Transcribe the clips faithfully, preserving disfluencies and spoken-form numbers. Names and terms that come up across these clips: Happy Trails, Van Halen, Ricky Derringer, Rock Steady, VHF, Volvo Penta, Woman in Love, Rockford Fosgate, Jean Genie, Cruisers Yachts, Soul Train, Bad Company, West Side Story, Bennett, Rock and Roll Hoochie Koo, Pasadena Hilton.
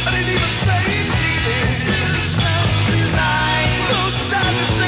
I didn't even say anything. Close his eyes and close his eyes.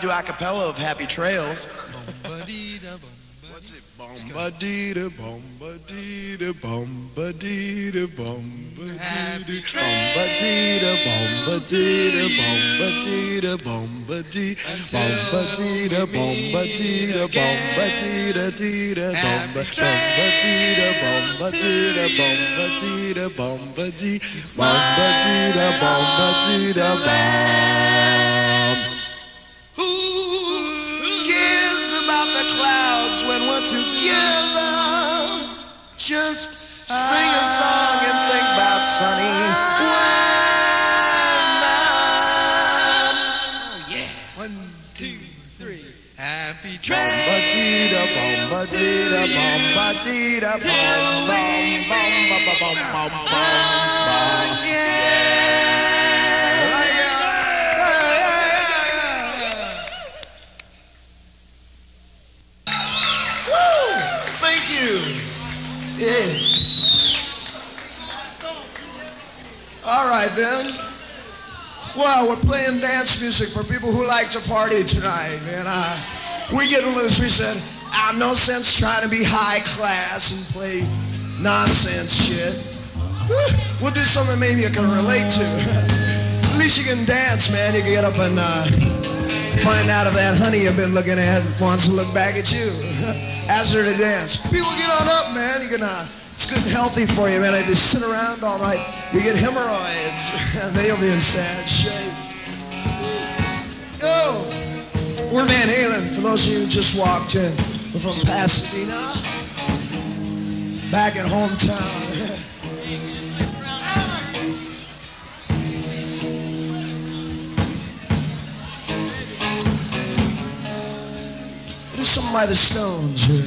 Do a cappella of Happy Trails. What's it? Bomba dee da bomba dee da bomba dee da bomba dee da bomba dee da bomba dee da bomba dee da bomba dee bomba dee da bomba dee da bomba dee da dee da bomba dee da bomba dee da bomba dee da bomba dee bomba dee da bomba dee da bomba. Together, just sing a song and think about sunny weather. Oh, yeah. One, two, three. Happy trails. Thank you. Yeah. All right, then. Well, we're playing dance music for people who like to party tonight, man. Uh, we get loose. We said, ah, no sense trying to be high class and play nonsense shit. We'll do something maybe you can relate to. At least you can dance, man. You can get up and uh, find out if that honey you've been looking at wants to look back at you. Ask her to dance. People, get on up, man. You can. Uh, it's good and healthy for you, man. I just sit around all night. You get hemorrhoids. They'll be in sad shape. Yo, we're Van Halen. For those of you who just walked in, we're from Pasadena, back at hometown. Something by the Stones here.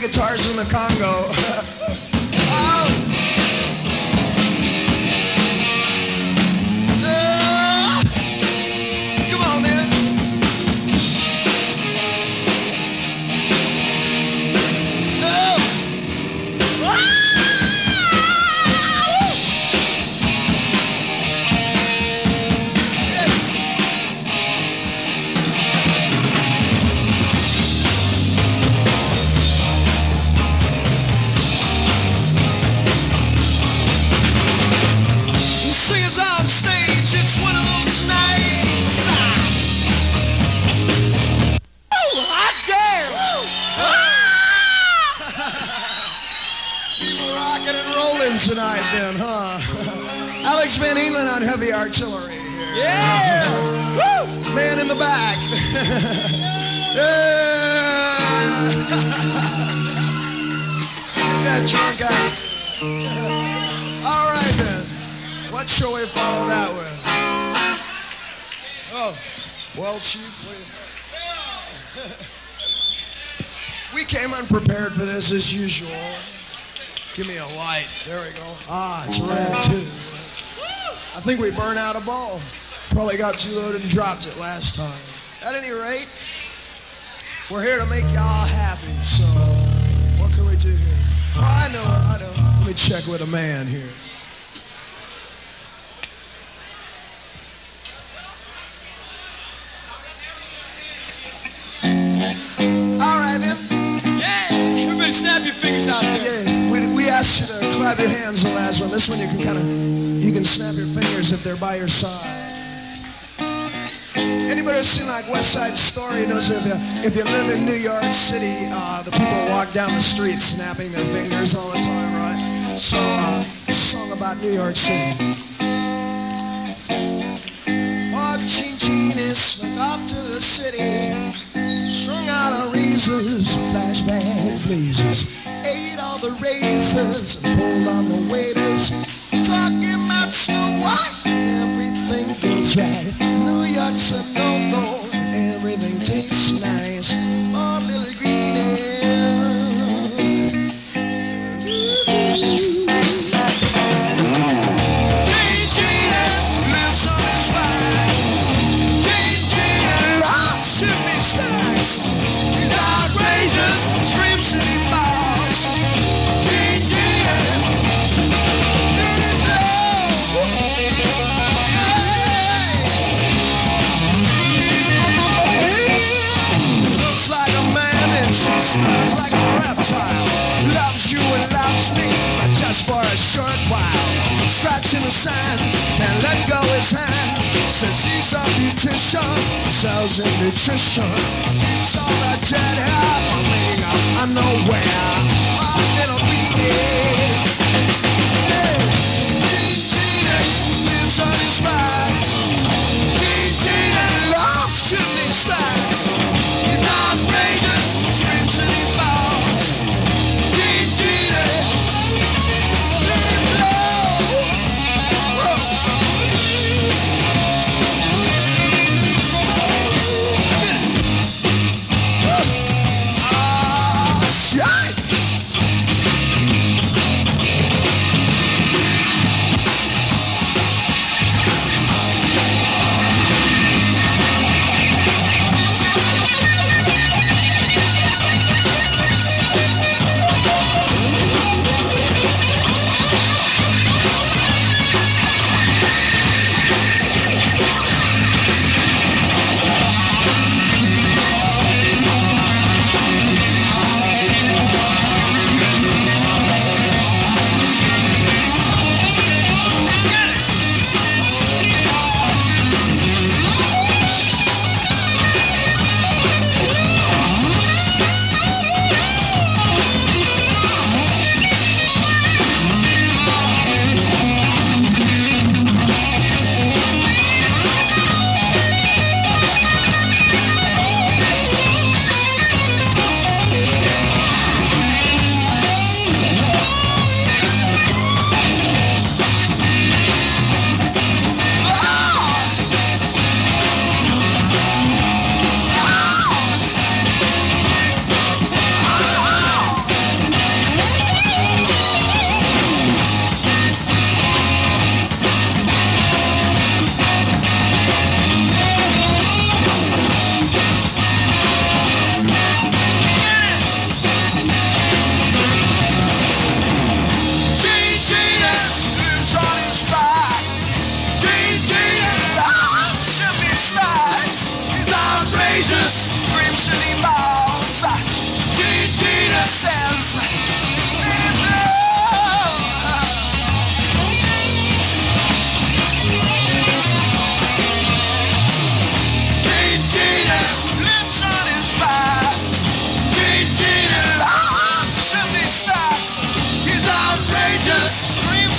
Guitars in the Congo. Oh. Uh. Come on, man. No. Tonight then, huh? Alex Van Halen on heavy artillery here. Yeah! Woo! Man in the back. Yeah! Get that drunk out. All right then. What shall we follow that with? Oh, well, Chief, we, we came unprepared for this as usual. Give me a light. There we go. Ah, it's red too. I think we burned out a ball. Probably got too loaded and dropped it last time. At any rate, we're here to make y'all happy, so what can we do here? Oh, I know, I know. Let me check with a man here. All right, then. Yeah, everybody snap your fingers out there. Yeah. We asked you to clap your hands on the last one. This one you can kind of, you can snap your fingers if they're by your side. Anybody who's seen like West Side Story knows if you, if you live in New York City, uh, the people walk down the street snapping their fingers all the time, right? So, uh, a song about New York City. Oh, Jean Genie snuck off to the city. Strung out on reasons, flashback blazes. Ate all the raisins and pulled on the waiters. Talking about Snow White, everything goes right. New York's a no-go, everything tastes nice. Oh, little greenie. Jean Genie lives on his ride. Jean Genie loves to be style. He's outrageous, scream city balls. Jean Genie, let it blow. Yeah. Looks like a man and she smells like a reptile. Loves you and loves me, but just for a short while. Scratching the sand, can't let go his hand. Says he's a beautician, sells in nutrition. Keeps all the jet hair coming up unaware. My little beanie. Hey, Jean Genie lives on his ride. Jean Genie loves shooting stars. He's outrageous, screams and he falls. Jean Genie.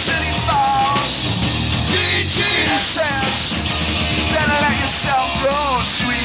city falls, teaching sense. Better let yourself go, sweetie.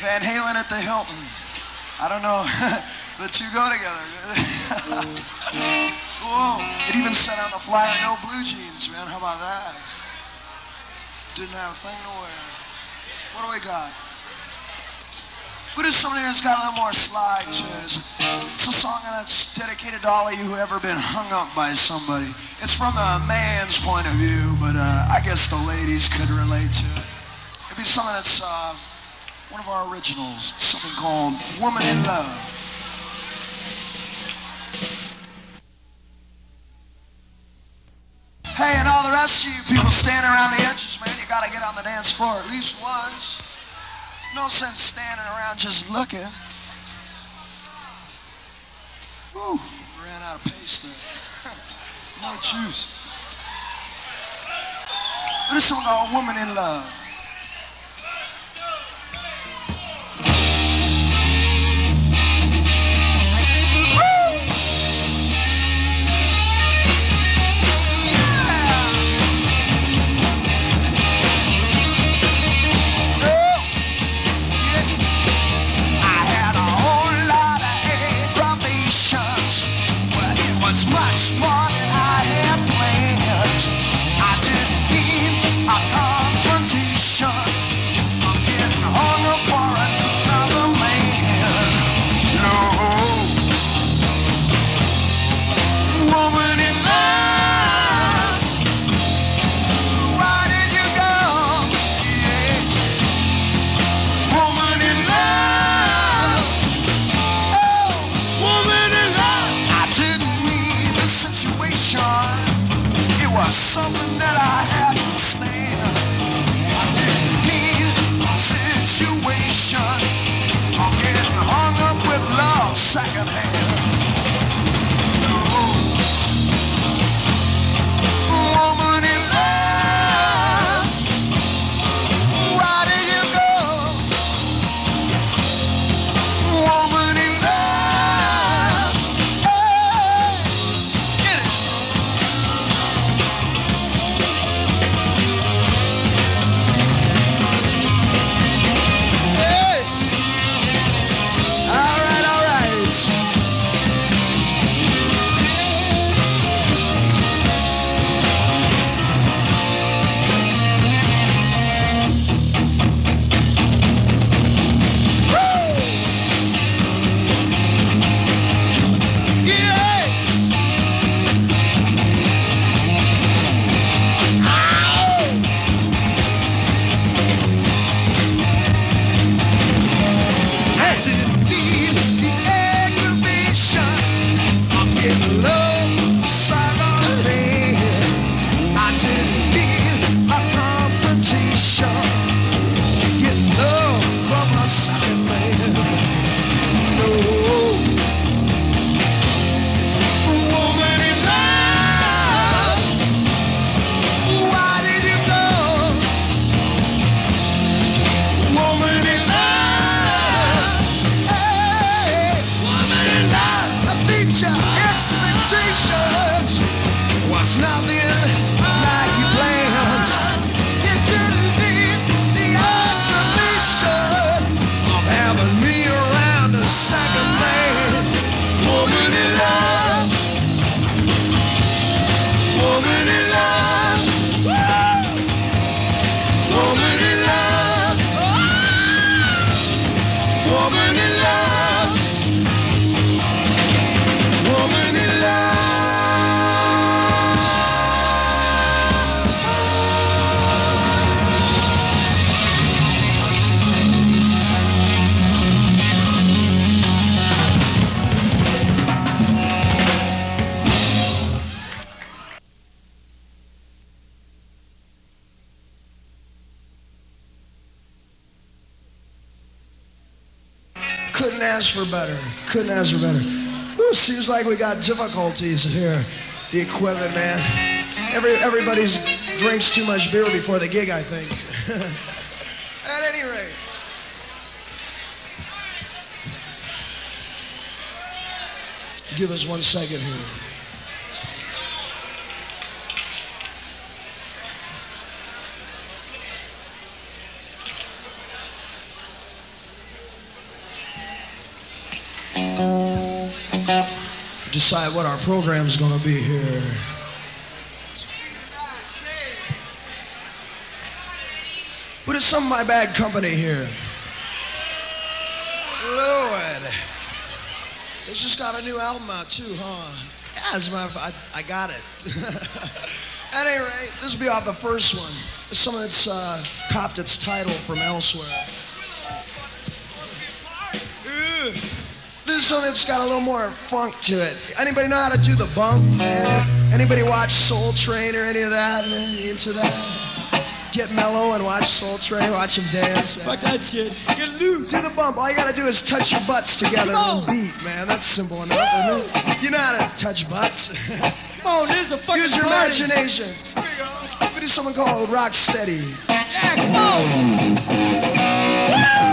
Van Halen at the Hilton. I don't know. The two go together. Whoa. It even said on the flyer, no blue jeans, man. How about that? Didn't have a thing to wear. What do we got? What is somebody that's got a little more slide to it? It's a song that's dedicated to all of you who have ever been hung up by somebody. It's from a man's point of view, but uh, I guess the ladies could relate to it. It'd be something that's... Uh, one of our originals, something called Woman in Love. Hey, and all the rest of you people standing around the edges, man, you gotta get on the dance floor at least once. No sense standing around just looking. Whew, ran out of pace there. No juice. But it's something called Woman in Love. Couldn't ask for better. Couldn't ask for better. Ooh, seems like we got difficulties here. The equipment, man. Every, everybody's drinks too much beer before the gig, I think. At any rate. Give us one second here. Decide what our program's gonna be here. But it's some of my bad company here. Lord. They just got a new album out too, huh? Yeah, as a matter of fact, I, I got it. At any rate, this will be off the first one. Some of it's uh, copped its title from elsewhere. Ugh. This one, it's got a little more funk to it. Anybody know how to do the bump, man? Anybody watch Soul Train or any of that, man? You into that? Get mellow and watch Soul Train, watch him dance, man. Fuck that shit. Get loose. Do the bump. All you gotta do is touch your butts together and beat, man. That's simple enough. You know how to touch butts. Oh, there's a fucking use your party. Imagination. Here you go. We do something called Rock Steady. Yeah, come on. Woo!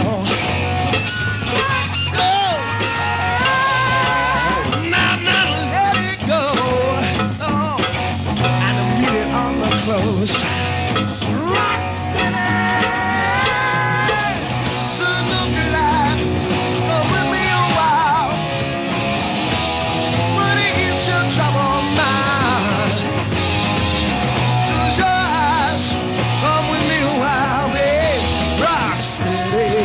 floor. Slow. Now, now, let it go. Oh, and I beat it on the clothes. Rock steady. So look alive. Oh, with me a while. But it gives your trouble mind. Close your eyes. Come with me a while, babe. Rock steady.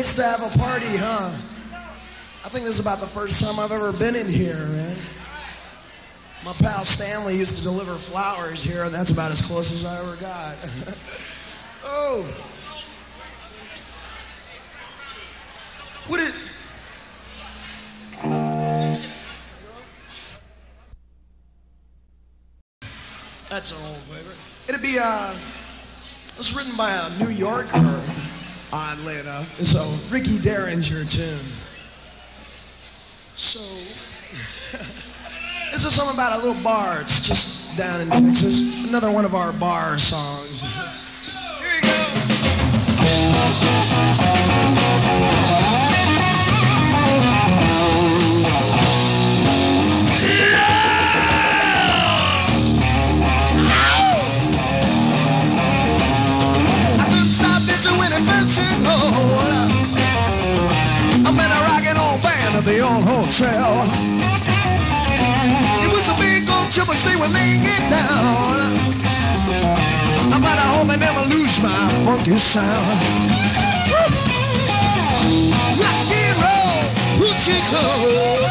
To have a party, huh? I think this is about the first time I've ever been in here, man. My pal Stanley used to deliver flowers here, and that's about as close as I ever got. Oh, what it? That's an old favorite. It'd be uh, it's written by a New Yorker. Oddly enough, it's a Ricky Derringer tune. So, this is something about a little bar. It's just down in Texas. Another one of our bar songs. Here you go. Yeah! I'm in a rock and roll band at the old hotel. It was a big old triple stay when they get down. I'm about to hope I never lose my funky sound. Woo! Rock and roll, hoochie koo.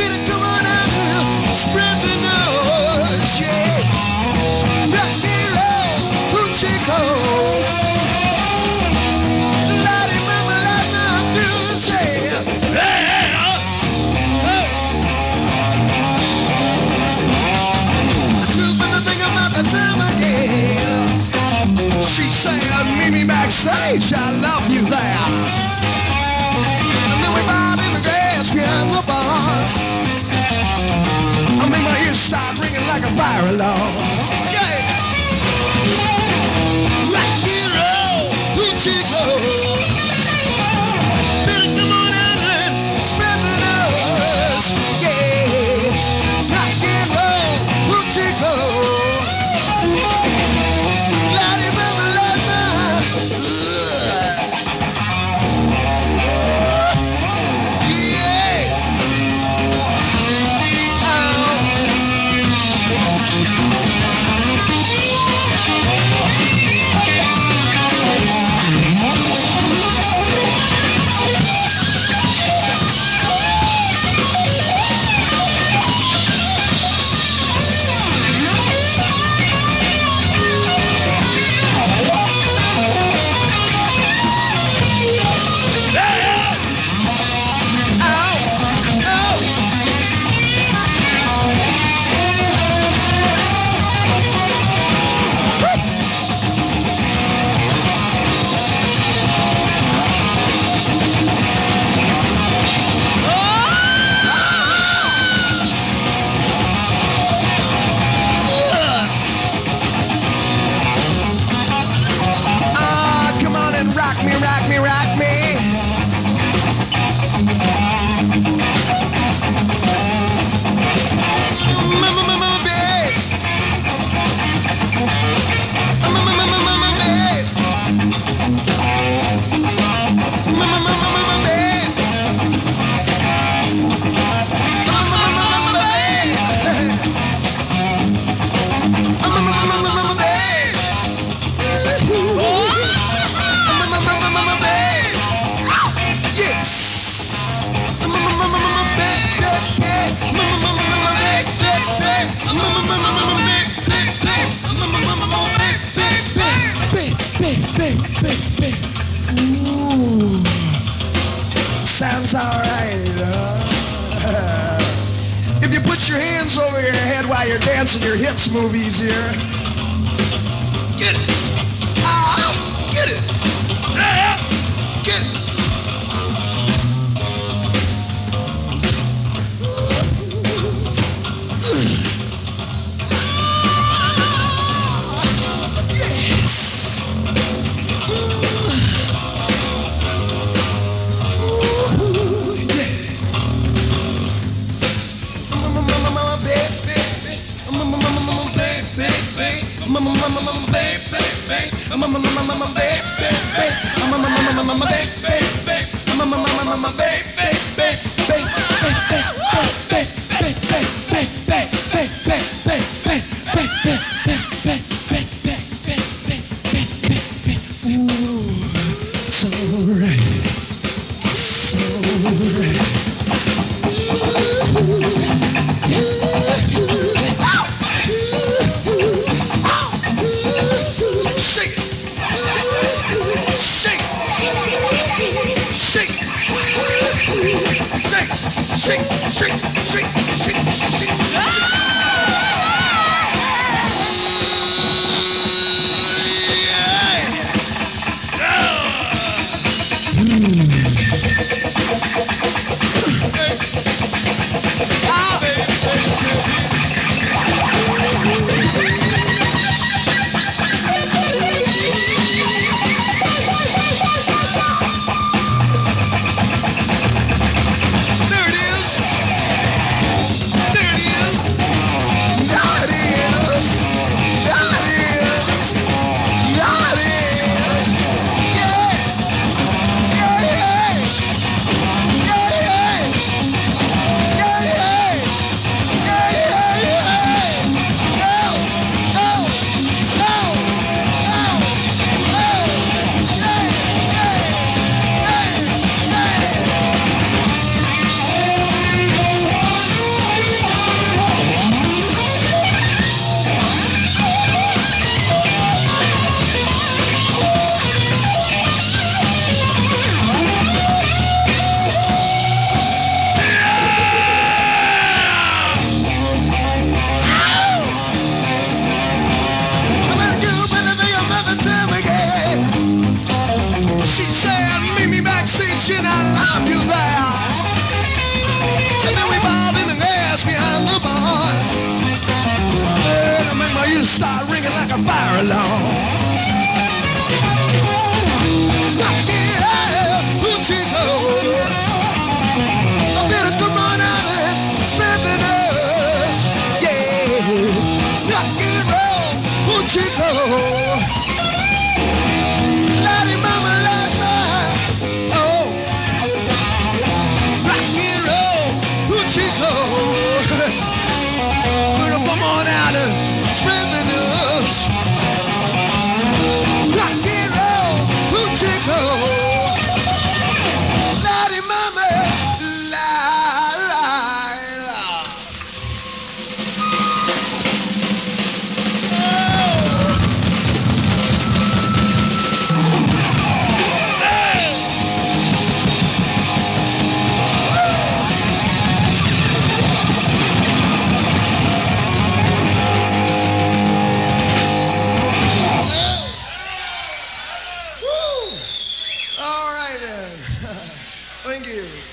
Better come on out here, spread the noise, yeah. Rock and roll, hoochie koo. She said, meet me backstage, I love you there. And then we bobbed in the grass behind the bar. I made my ears start ringing like a fire alarm. Yeah! Rock and roll, hoochie koo. Better come on out and spread the noise. Yeah! Rock and roll, hoochie koo. Ooh, sounds alright, you know. If you put your hands over your head while you're dancing, your hips move easier. Get it. Ah, get it. Ah, get it. Thank you.